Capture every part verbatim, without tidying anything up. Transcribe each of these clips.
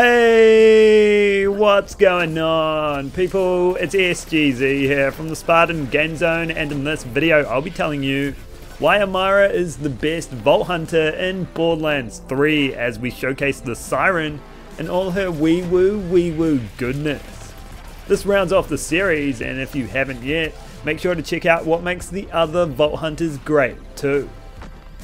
Hey, what's going on, people? It's S G Z here from the Spartan Game Zone, and in this video I'll be telling you why Amara is the best Vault Hunter in Borderlands three as we showcase the Siren and all her wee woo wee woo goodness. This rounds off the series, and if you haven't yet, make sure to check out what makes the other Vault Hunters great too.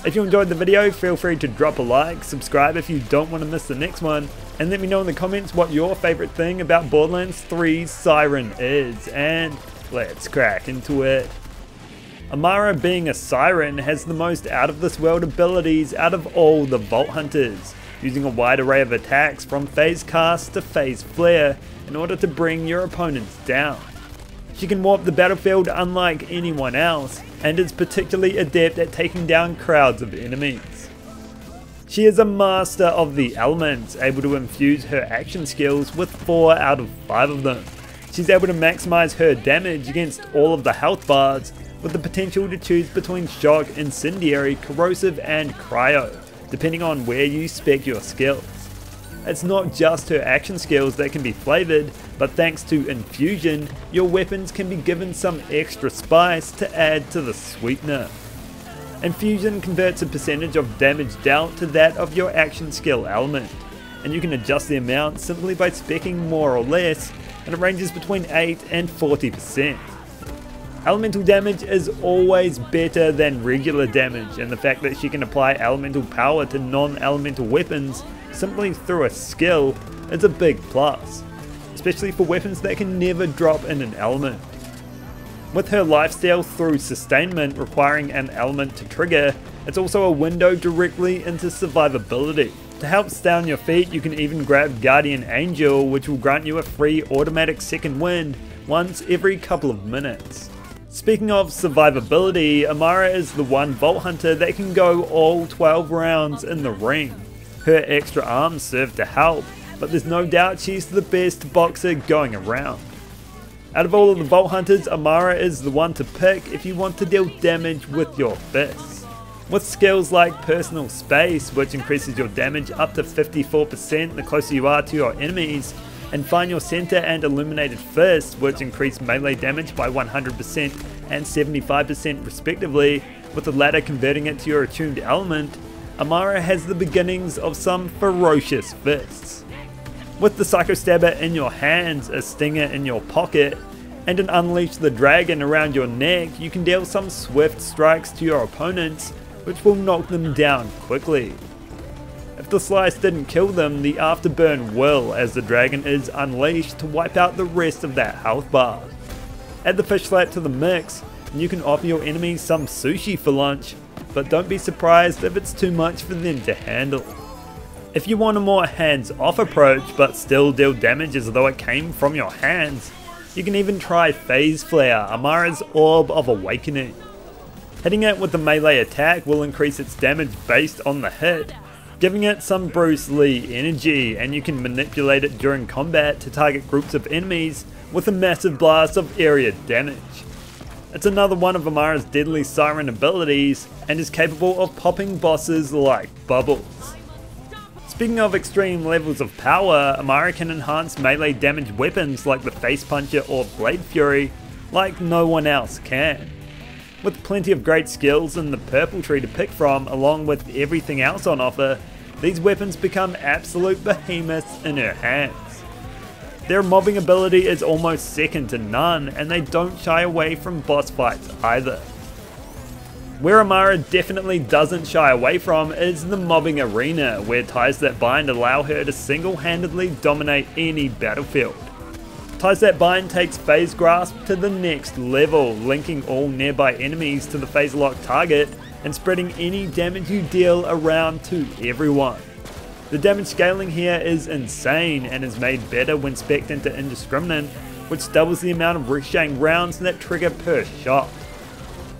If you enjoyed the video, feel free to drop a like, subscribe if you don't want to miss the next one, and let me know in the comments what your favourite thing about Borderlands three's Siren is, and let's crack into it. Amara being a Siren has the most out of this world abilities out of all the Vault Hunters, using a wide array of attacks from Phase Cast to Phase Flare in order to bring your opponents down. She can warp the battlefield unlike anyone else, and is particularly adept at taking down crowds of enemies. She is a master of the elements, able to infuse her action skills with four out of five of them. She's able to maximize her damage against all of the health bars, with the potential to choose between Shock, Incendiary, Corrosive and Cryo, depending on where you spec your skills. It's not just her action skills that can be flavoured, but thanks to Infusion, your weapons can be given some extra spice to add to the sweetener. Infusion converts a percentage of damage dealt to that of your action skill element, and you can adjust the amount simply by speccing more or less, and it ranges between eight and forty percent. Elemental damage is always better than regular damage, and the fact that she can apply elemental power to non-elemental weapons simply through a skill is a big plus, especially for weapons that can never drop in an element. With her lifesteal through sustainment requiring an element to trigger, it's also a window directly into survivability. To help stay on your feet, you can even grab Guardian Angel, which will grant you a free automatic second wind once every couple of minutes. Speaking of survivability, Amara is the one Vault Hunter that can go all twelve rounds in the ring. Her extra arms serve to help, but there's no doubt she's the best boxer going around. Out of all of the Vault Hunters, Amara is the one to pick if you want to deal damage with your fists. With skills like Personal Space, which increases your damage up to fifty-four percent the closer you are to your enemies, and Find Your Center and Illuminated Fists, which increase melee damage by one hundred percent and seventy-five percent respectively, with the latter converting it to your attuned element, Amara has the beginnings of some ferocious fists. With the Psycho Stabber in your hands, a Stinger in your pocket, and an Unleash the Dragon around your neck, you can deal some swift strikes to your opponents, which will knock them down quickly. If the slice didn't kill them, the Afterburn will, as the dragon is unleashed to wipe out the rest of that health bar. Add the Fish Slap to the mix, and you can offer your enemies some sushi for lunch, but don't be surprised if it's too much for them to handle. If you want a more hands-off approach but still deal damage as though it came from your hands, you can even try Phase Flare, Amara's Orb of Awakening. Hitting it with the melee attack will increase its damage based on the hit, giving it some Bruce Lee energy, and you can manipulate it during combat to target groups of enemies with a massive blast of area damage. It's another one of Amara's deadly Siren abilities, and is capable of popping bosses like bubbles. Speaking of extreme levels of power, Amara can enhance melee damage weapons like the Face Puncher or Blade Fury like no one else can. With plenty of great skills in the purple tree to pick from along with everything else on offer, these weapons become absolute behemoths in her hands. Their mobbing ability is almost second to none, and they don't shy away from boss fights either. Where Amara definitely doesn't shy away from is the mobbing arena, where Ties That Bind allow her to single-handedly dominate any battlefield. Ties That Bind takes Phase Grasp to the next level, linking all nearby enemies to the phase-lock target and spreading any damage you deal around to everyone. The damage scaling here is insane, and is made better when specced into Indiscriminate, which doubles the amount of ricocheting rounds that trigger per shot.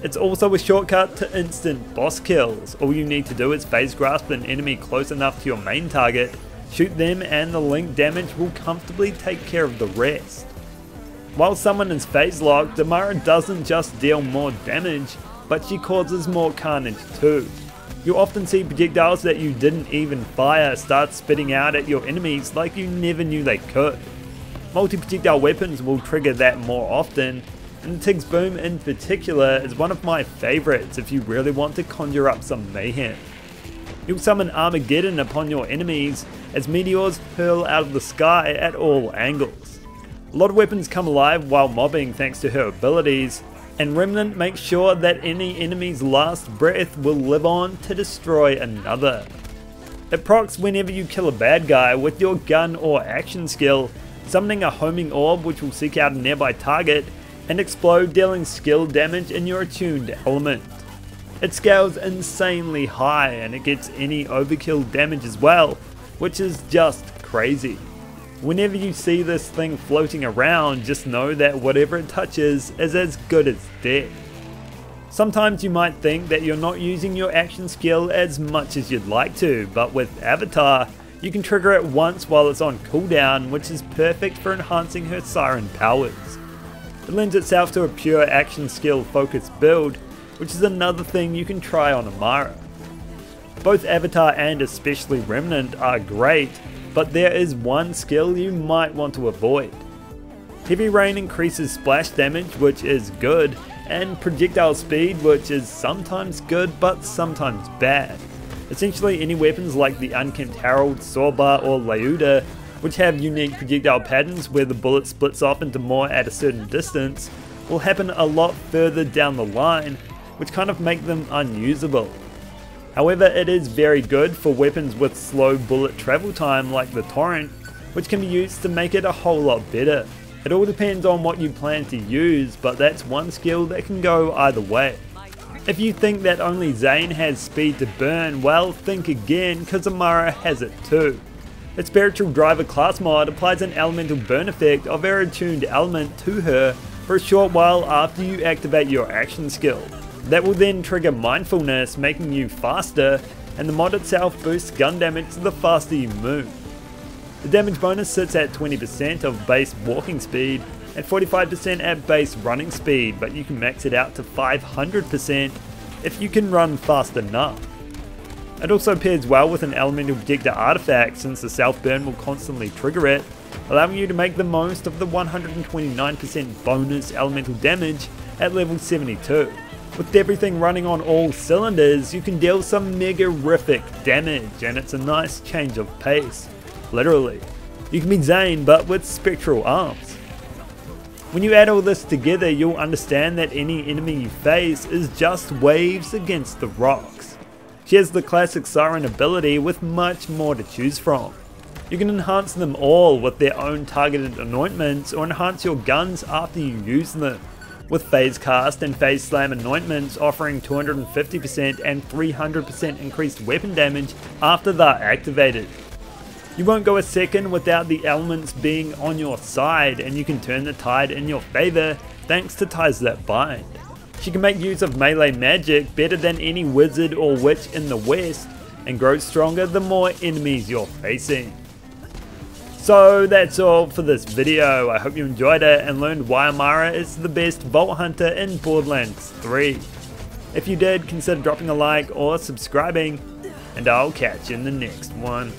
It's also a shortcut to instant boss kills. All you need to do is Phase Grasp an enemy close enough to your main target, shoot them, and the link damage will comfortably take care of the rest. While someone is phase locked, Amara doesn't just deal more damage, but she causes more carnage too. You often see projectiles that you didn't even fire start spitting out at your enemies like you never knew they could. Multi-projectile weapons will trigger that more often, and the Tig's Boom in particular is one of my favourites if you really want to conjure up some mayhem. You'll summon Armageddon upon your enemies as meteors hurl out of the sky at all angles. A lot of weapons come alive while mobbing thanks to her abilities, and Remnant makes sure that any enemy's last breath will live on to destroy another. It procs whenever you kill a bad guy with your gun or action skill, summoning a homing orb which will seek out a nearby target and explode, dealing skill damage in your attuned element. It scales insanely high and it gets any overkill damage as well, which is just crazy. Whenever you see this thing floating around, just know that whatever it touches is as good as dead. Sometimes you might think that you're not using your action skill as much as you'd like to, but with Avatar, you can trigger it once while it's on cooldown, which is perfect for enhancing her Siren powers. It lends itself to a pure action skill focused build, which is another thing you can try on Amara. Both Avatar and especially Remnant are great, but there is one skill you might want to avoid. Heavy Rain increases splash damage, which is good, and projectile speed, which is sometimes good but sometimes bad. Essentially any weapons like the Unkempt Herald, Sorba or Leuda, which have unique projectile patterns where the bullet splits off into more at a certain distance, will happen a lot further down the line, which kind of make them unusable. However, it is very good for weapons with slow bullet travel time like the Torrent, which can be used to make it a whole lot better. It all depends on what you plan to use, but that's one skill that can go either way. If you think that only Zane has speed to burn, well, think again, cause Amara has it too. Its Spiritual Driver class mod applies an elemental burn effect of her attuned element to her for a short while after you activate your action skill. That will then trigger mindfulness, making you faster, and the mod itself boosts gun damage the faster you move. The damage bonus sits at twenty percent of base walking speed and forty-five percent at base running speed, but you can max it out to five hundred percent if you can run fast enough. It also pairs well with an elemental projector artifact since the self burn will constantly trigger it, allowing you to make the most of the one hundred twenty-nine percent bonus elemental damage at level seventy-two. With everything running on all cylinders, you can deal some megarific damage, and it's a nice change of pace, literally. You can be Zane but with spectral arms. When you add all this together, you'll understand that any enemy you face is just waves against the rocks. She has the classic Siren ability with much more to choose from. You can enhance them all with their own targeted anointments or enhance your guns after you use them, with Phase Cast and Phase Slam anointments offering two hundred fifty percent and three hundred percent increased weapon damage after they're activated. You won't go a second without the elements being on your side, and you can turn the tide in your favour thanks to Ties That Bind. She can make use of melee magic better than any wizard or witch in the West, and grows stronger the more enemies you're facing. So that's all for this video. I hope you enjoyed it and learned why Amara is the best Vault Hunter in Borderlands three. If you did, consider dropping a like or subscribing, and I'll catch you in the next one.